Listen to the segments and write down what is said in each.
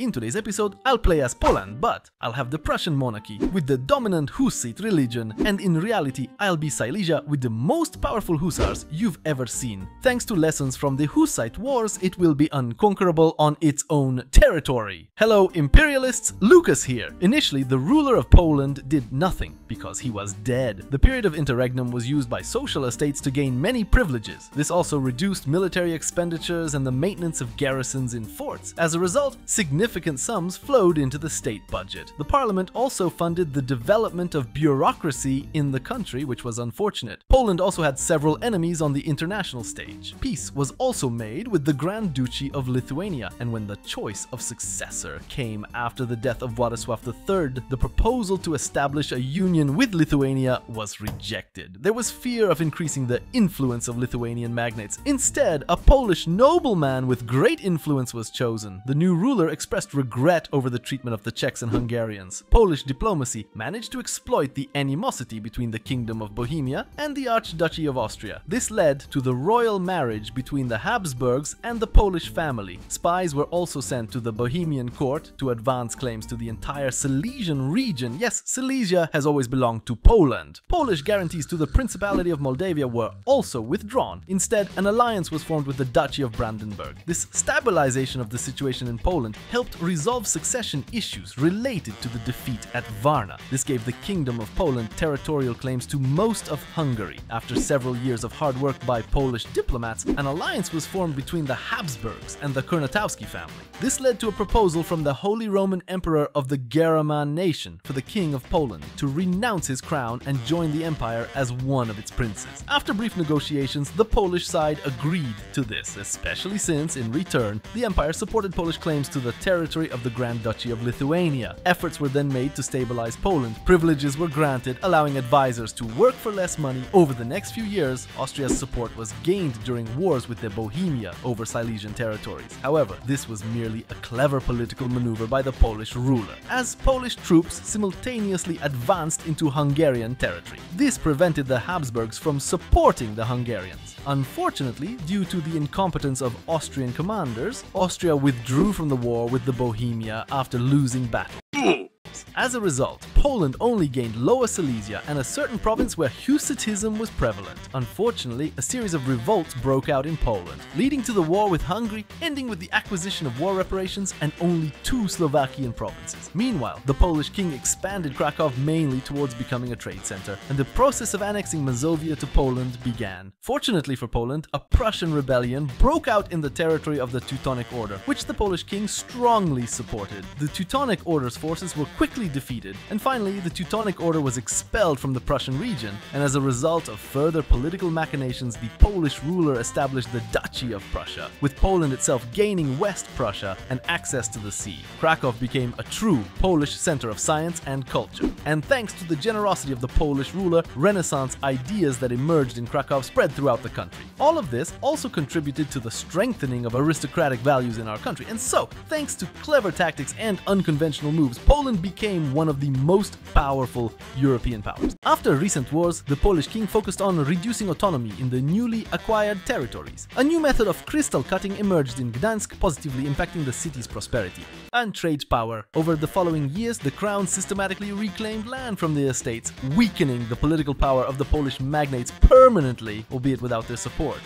In today's episode, I'll play as Poland, but I'll have the Prussian monarchy with the dominant Hussite religion, and in reality, I'll be Silesia with the most powerful Hussars you've ever seen. Thanks to lessons from the Hussite Wars, it will be unconquerable on its own territory. Hello, imperialists! Lucas here! Initially, the ruler of Poland did nothing, because he was dead. The period of interregnum was used by social estates to gain many privileges. This also reduced military expenditures and the maintenance of garrisons in forts. As a result, significant sums flowed into the state budget. The parliament also funded the development of bureaucracy in the country, which was unfortunate. Poland also had several enemies on the international stage. Peace was also made with the Grand Duchy of Lithuania, and when the choice of successor came after the death of Władysław III, the proposal to establish a union with Lithuania was rejected. There was fear of increasing the influence of Lithuanian magnates. Instead, a Polish nobleman with great influence was chosen. The new ruler expressed regret over the treatment of the Czechs and Hungarians. Polish diplomacy managed to exploit the animosity between the Kingdom of Bohemia and the Archduchy of Austria. This led to the royal marriage between the Habsburgs and the Polish family. Spies were also sent to the Bohemian court to advance claims to the entire Silesian region. Yes, Silesia has always belonged to Poland. Polish guarantees to the Principality of Moldavia were also withdrawn. Instead, an alliance was formed with the Duchy of Brandenburg. This stabilization of the situation in Poland helped resolve succession issues related to the defeat at Varna. This gave the Kingdom of Poland territorial claims to most of Hungary. After several years of hard work by Polish diplomats, an alliance was formed between the Habsburgs and the Korniatowski family. This led to a proposal from the Holy Roman Emperor of the German nation for the King of Poland to renounce his crown and join the empire as one of its princes. After brief negotiations, the Polish side agreed to this, especially since, in return, the empire supported Polish claims to the territory of the Grand Duchy of Lithuania. Efforts were then made to stabilize Poland. Privileges were granted, allowing advisors to work for less money. Over the next few years, Austria's support was gained during wars with the Bohemia over Silesian territories. However, this was merely a clever political maneuver by the Polish ruler, as Polish troops simultaneously advanced into Hungarian territory. This prevented the Habsburgs from supporting the Hungarians. Unfortunately, due to the incompetence of Austrian commanders, Austria withdrew from the war with the Bohemia after losing battle. As a result, Poland only gained Lower Silesia and a certain province where Hussitism was prevalent. Unfortunately, a series of revolts broke out in Poland, leading to the war with Hungary, ending with the acquisition of war reparations and only 2 Slovakian provinces. Meanwhile, the Polish king expanded Krakow mainly towards becoming a trade center, and the process of annexing Mazovia to Poland began. Fortunately for Poland, a Prussian rebellion broke out in the territory of the Teutonic Order, which the Polish king strongly supported. The Teutonic Order's forces were quickly defeated, and finally the Teutonic Order was expelled from the Prussian region, and as a result of further political machinations, the Polish ruler established the Duchy of Prussia, with Poland itself gaining West Prussia and access to the sea. Krakow became a true Polish center of science and culture, and thanks to the generosity of the Polish ruler, Renaissance ideas that emerged in Krakow spread throughout the country. All of this also contributed to the strengthening of aristocratic values in our country, and so, thanks to clever tactics and unconventional moves, Poland became one of the most powerful European powers. After recent wars, the Polish king focused on reducing autonomy in the newly acquired territories. A new method of crystal cutting emerged in Gdańsk, positively impacting the city's prosperity and trade power. Over the following years, the crown systematically reclaimed land from the estates, weakening the political power of the Polish magnates permanently, albeit without their support.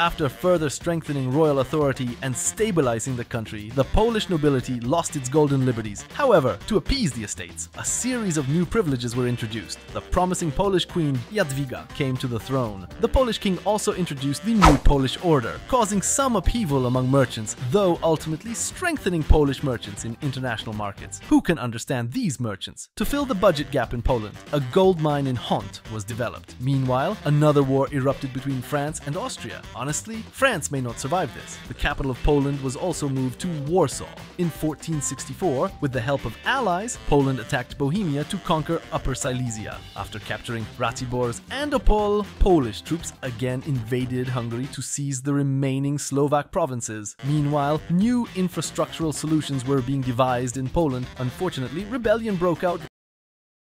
After further strengthening royal authority and stabilizing the country, the Polish nobility lost its golden liberties. However, to appease the estates, a series of new privileges were introduced. The promising Polish queen Jadwiga came to the throne. The Polish king also introduced the new Polish order, causing some upheaval among merchants, though ultimately strengthening Polish merchants in international markets. Who can understand these merchants? To fill the budget gap in Poland, a gold mine in Hont was developed. Meanwhile, another war erupted between France and Austria. Honestly, France may not survive this. The capital of Poland was also moved to Warsaw. In 1464, with the help of allies, Poland attacked Bohemia to conquer Upper Silesia. After capturing Ratibor and Opole, Polish troops again invaded Hungary to seize the remaining Slovak provinces. Meanwhile, new infrastructural solutions were being devised in Poland. Unfortunately, rebellion broke out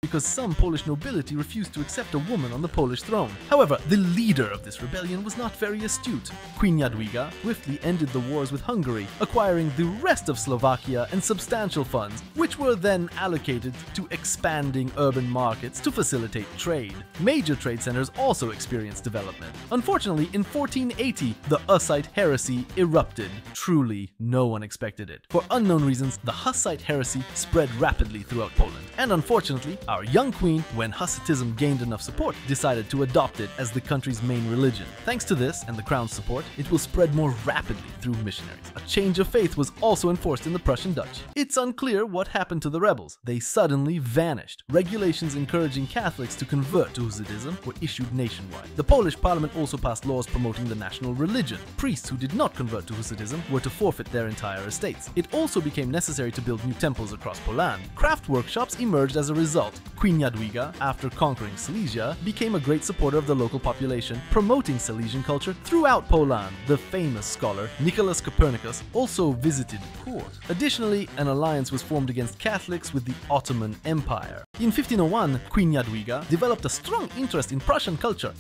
because some Polish nobility refused to accept a woman on the Polish throne. However, the leader of this rebellion was not very astute. Queen Jadwiga swiftly ended the wars with Hungary, acquiring the rest of Slovakia and substantial funds, which were then allocated to expanding urban markets to facilitate trade. Major trade centers also experienced development. Unfortunately, in 1480, the Hussite heresy erupted. Truly, no one expected it. For unknown reasons, the Hussite heresy spread rapidly throughout Poland, and unfortunately, our young queen, when Hussitism gained enough support, decided to adopt it as the country's main religion. Thanks to this and the crown's support, it will spread more rapidly through missionaries. A change of faith was also enforced in the Prussian Dutch. It's unclear what happened to the rebels. They suddenly vanished. Regulations encouraging Catholics to convert to Hussitism were issued nationwide. The Polish parliament also passed laws promoting the national religion. Priests who did not convert to Hussitism were to forfeit their entire estates. It also became necessary to build new temples across Poland. Craft workshops emerged as a result. Queen Jadwiga, after conquering Silesia, became a great supporter of the local population, promoting Silesian culture throughout Poland. The famous scholar Nicholas Copernicus also visited court. Additionally, an alliance was formed against Catholics with the Ottoman Empire. In 1501, Queen Jadwiga developed a strong interest in Prussian culture,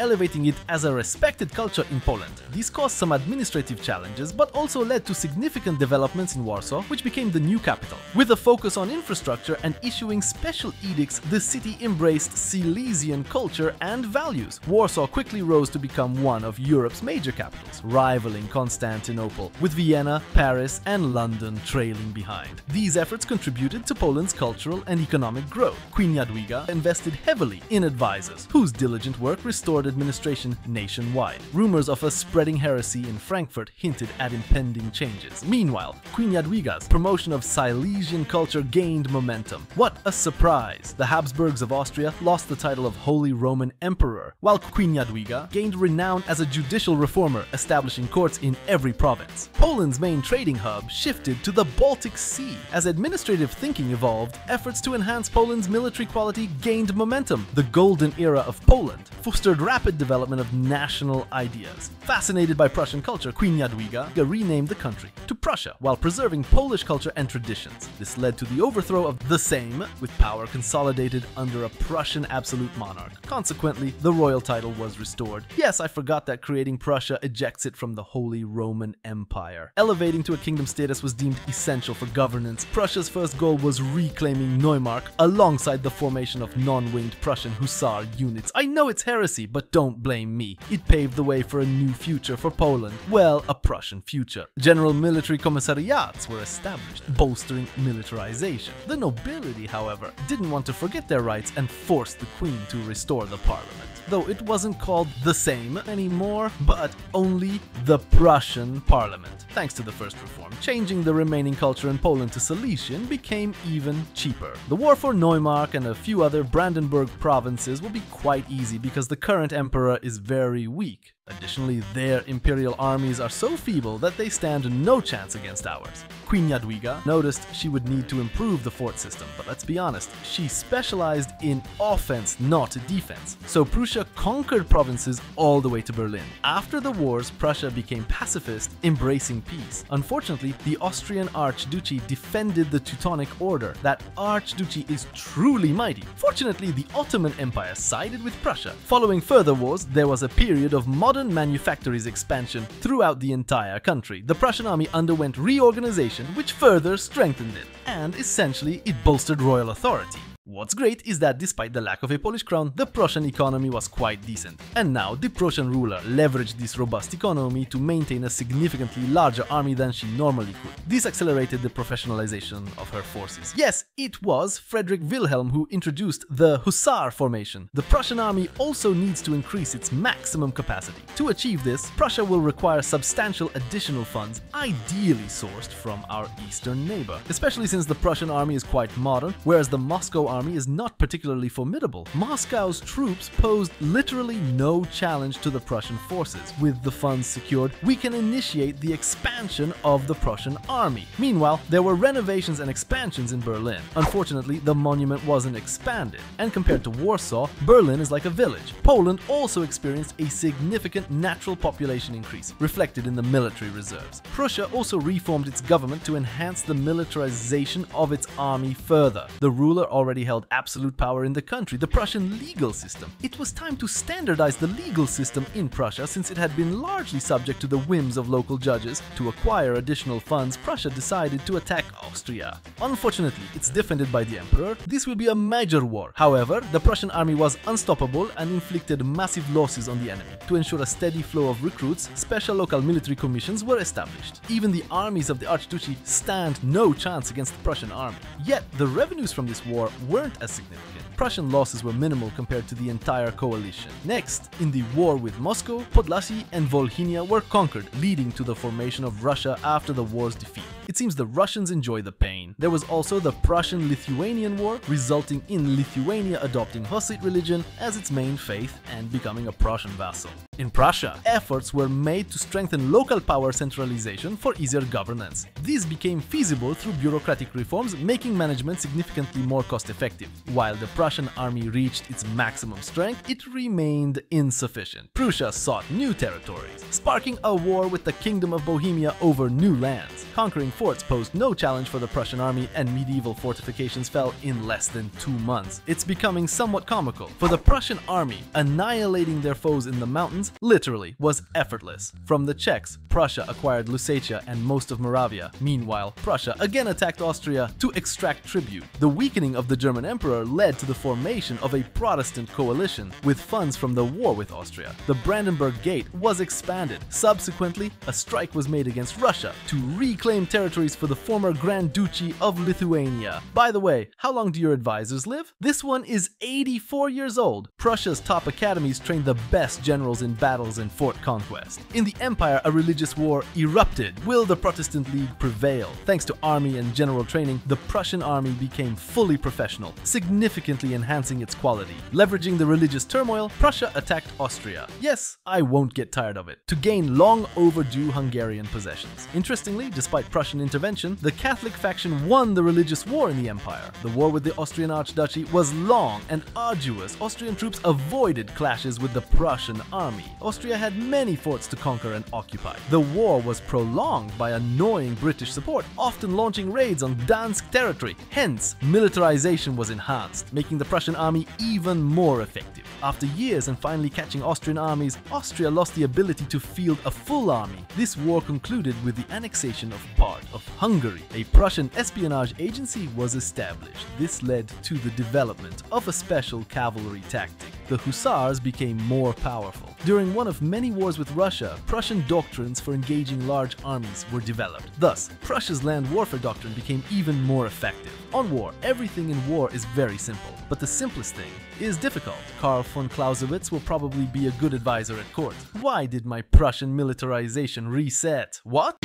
elevating it as a respected culture in Poland. This caused some administrative challenges, but also led to significant developments in Warsaw, which became the new capital. With a focus on infrastructure and issuing special edicts, the city embraced Silesian culture and values. Warsaw quickly rose to become one of Europe's major capitals, rivaling Constantinople, with Vienna, Paris, and London trailing behind. These efforts contributed to Poland's cultural and economic growth. Queen Jadwiga invested heavily in advisors, whose diligent work restored administration nationwide. Rumors of a spreading heresy in Frankfurt hinted at impending changes. Meanwhile, Queen Jadwiga's promotion of Silesian culture gained momentum. What a surprise! The Habsburgs of Austria lost the title of Holy Roman Emperor, while Queen Jadwiga gained renown as a judicial reformer, establishing courts in every province. Poland's main trading hub shifted to the Baltic Sea. As administrative thinking evolved, efforts to enhance Poland's military quality gained momentum. The golden era of Poland fostered rapid development of national ideas. Fascinated by Prussian culture, Queen Jadwiga renamed the country to Prussia while preserving Polish culture and traditions. This led to the overthrow of the same, with power consolidated under a Prussian absolute monarch. Consequently, the royal title was restored. Yes, I forgot that creating Prussia ejects it from the Holy Roman Empire. Elevating to a kingdom status was deemed essential for governance. Prussia's first goal was reclaiming Neumark alongside the formation of non-winged Prussian Hussar units. I know it's heresy, but don't blame me. It paved the way for a new future for Poland. Well, a Prussian future. General military commissariats were established, bolstering militarization. The nobility, however, didn't want to forget their rights and forced the queen to restore the parliament. Though it wasn't called the same anymore, but only the Prussian parliament. Thanks to the first reform, changing the remaining culture in Poland to Silesian became even cheaper. The war for Neumark and a few other Brandenburg provinces will be quite easy because the current Emperor is very weak. Additionally, their imperial armies are so feeble that they stand no chance against ours. Queen Jadwiga noticed she would need to improve the fort system, but let's be honest, she specialized in offense, not defense. So Prussia conquered provinces all the way to Berlin. After the wars, Prussia became pacifist, embracing peace. Unfortunately, the Austrian Archduchy defended the Teutonic Order. That Archduchy is truly mighty. Fortunately, the Ottoman Empire sided with Prussia. Following further wars, there was a period of modern manufactories expansion throughout the entire country. The Prussian army underwent reorganization, which further strengthened it, and essentially it bolstered royal authority. What's great is that despite the lack of a Polish crown, the Prussian economy was quite decent. And now the Prussian ruler leveraged this robust economy to maintain a significantly larger army than she normally could. This accelerated the professionalization of her forces. Yes, it was Frederick Wilhelm who introduced the Hussar formation. The Prussian army also needs to increase its maximum capacity. To achieve this, Prussia will require substantial additional funds, ideally sourced from our eastern neighbor. Especially since the Prussian army is quite modern, whereas the Moscow army is not particularly formidable. Moscow's troops posed literally no challenge to the Prussian forces. With the funds secured, we can initiate the expansion of the Prussian army. Meanwhile, there were renovations and expansions in Berlin. Unfortunately, the monument wasn't expanded, and compared to Warsaw, Berlin is like a village. Poland also experienced a significant natural population increase, reflected in the military reserves. Prussia also reformed its government to enhance the militarization of its army further. The ruler already held absolute power in the country, the Prussian legal system. It was time to standardize the legal system in Prussia, since it had been largely subject to the whims of local judges. To acquire additional funds, Prussia decided to attack Austria. Unfortunately, it's defended by the emperor. This will be a major war. However, the Prussian army was unstoppable and inflicted massive losses on the enemy. To ensure a steady flow of recruits, special local military commissions were established. Even the armies of the Archduchy stand no chance against the Prussian army. Yet, the revenues from this war weren't as significant. Prussian losses were minimal compared to the entire coalition. Next, in the war with Moscow, Podlasie and Volhynia were conquered, leading to the formation of Russia after the war's defeat. It seems the Russians enjoy the pain. There was also the Prussian-Lithuanian War, resulting in Lithuania adopting Hussite religion as its main faith and becoming a Prussian vassal. In Prussia, efforts were made to strengthen local power centralization for easier governance. This became feasible through bureaucratic reforms, making management significantly more cost-effective. While the Prussian army reached its maximum strength, it remained insufficient. Prussia sought new territories, sparking a war with the Kingdom of Bohemia over new lands. Conquering forts posed no challenge for the Prussian army, and medieval fortifications fell in less than 2 months. It's becoming somewhat comical. For the Prussian army, annihilating their foes in the mountains literally was effortless. From the Czechs, Prussia acquired Lusatia and most of Moravia. Meanwhile, Prussia again attacked Austria to extract tribute. The weakening of the German emperor led to the formation of a Protestant coalition with funds from the war with Austria. The Brandenburg Gate was expanded. Subsequently, a strike was made against Russia to reclaim territories for the former Grand Duchy of Lithuania. By the way, how long do your advisors live? This one is 84 years old. Prussia's top academies trained the best generals in battles and fort conquest. In the empire, a religious war erupted. Will the Protestant League prevail? Thanks to army and general training, the Prussian army became fully professional, significantly enhancing its quality. Leveraging the religious turmoil, Prussia attacked Austria. Yes, I won't get tired of it. To gain long overdue Hungarian possessions. Interestingly, despite Prussian intervention, the Catholic faction won the religious war in the empire. The war with the Austrian Archduchy was long and arduous. Austrian troops avoided clashes with the Prussian army. Austria had many forts to conquer and occupy. The war was prolonged by annoying British support, often launching raids on Dansk territory. Hence, militarization was enhanced, making the Prussian army even more effective. After years and finally catching Austrian armies, Austria lost the ability to field a full army. This war concluded with the annexation of part of Hungary. A Prussian espionage agency was established. This led to the development of a special cavalry tactic. The Hussars became more powerful. During one of many wars with Russia, Prussian doctrines for engaging large armies were developed. Thus, Prussia's land warfare doctrine became even more effective. On war, everything in war is very simple, but the simplest thing is difficult. Karl von Clausewitz will probably be a good advisor at court. Why did my Prussian militarization reset? What?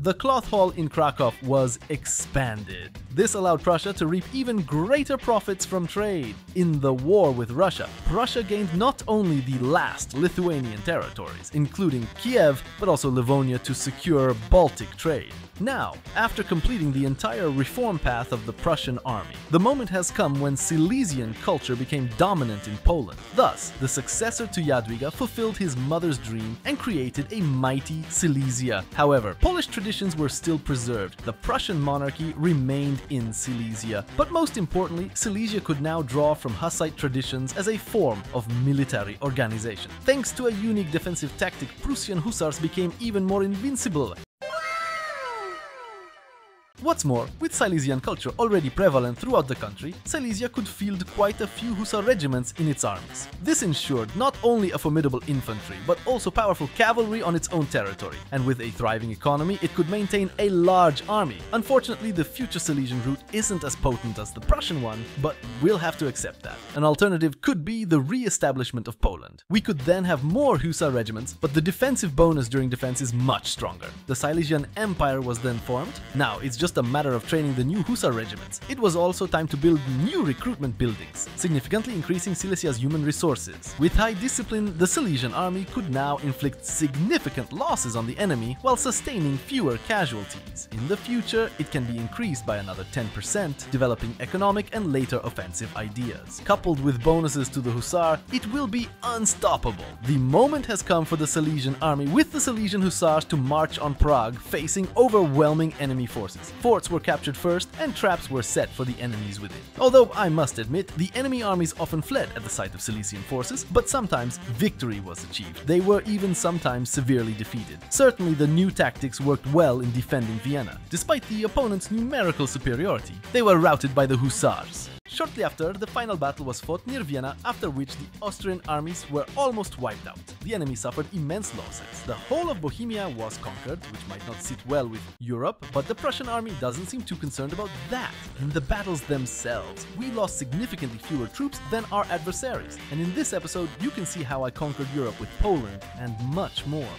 The cloth hall in Krakow was expanded. This allowed Prussia to reap even greater profits from trade. In the war with Russia, Prussia gained not only the last Lithuanian territories, including Kiev, but also Livonia to secure Baltic trade. Now, after completing the entire reform path of the Prussian army, the moment has come when Silesian culture became dominant in Poland. Thus, the successor to Jadwiga fulfilled his mother's dream and created a mighty Silesia. However, Polish traditions were still preserved. The Prussian monarchy remained in Silesia. But most importantly, Silesia could now draw from Hussite traditions as a form of military organization. Thanks to a unique defensive tactic, Prussian Hussars became even more invincible. What's more, with Silesian culture already prevalent throughout the country, Silesia could field quite a few Hussar regiments in its armies. This ensured not only a formidable infantry, but also powerful cavalry on its own territory, and with a thriving economy, it could maintain a large army. Unfortunately, the future Silesian route isn't as potent as the Prussian one, but we'll have to accept that. An alternative could be the re-establishment of Poland. We could then have more Hussar regiments, but the defensive bonus during defense is much stronger. The Silesian Empire was then formed. Now it's just a matter of training the new Hussar regiments. It was also time to build new recruitment buildings, significantly increasing Silesia's human resources. With high discipline, the Silesian army could now inflict significant losses on the enemy while sustaining fewer casualties. In the future, it can be increased by another 10%, developing economic and later offensive ideas. Coupled with bonuses to the Hussar, it will be unstoppable. The moment has come for the Silesian army with the Silesian Hussars to march on Prague, facing overwhelming enemy forces. Forts were captured first, and traps were set for the enemies within. Although I must admit, the enemy armies often fled at the sight of Silesian forces, but sometimes victory was achieved. They were even sometimes severely defeated. Certainly the new tactics worked well in defending Vienna. Despite the opponent's numerical superiority, they were routed by the Hussars. Shortly after, the final battle was fought near Vienna, after which the Austrian armies were almost wiped out. The enemy suffered immense losses. The whole of Bohemia was conquered, which might not sit well with Europe, but the Prussian army doesn't seem too concerned about that. In the battles themselves, we lost significantly fewer troops than our adversaries, and in this episode you can see how I conquered Europe with Poland and much more.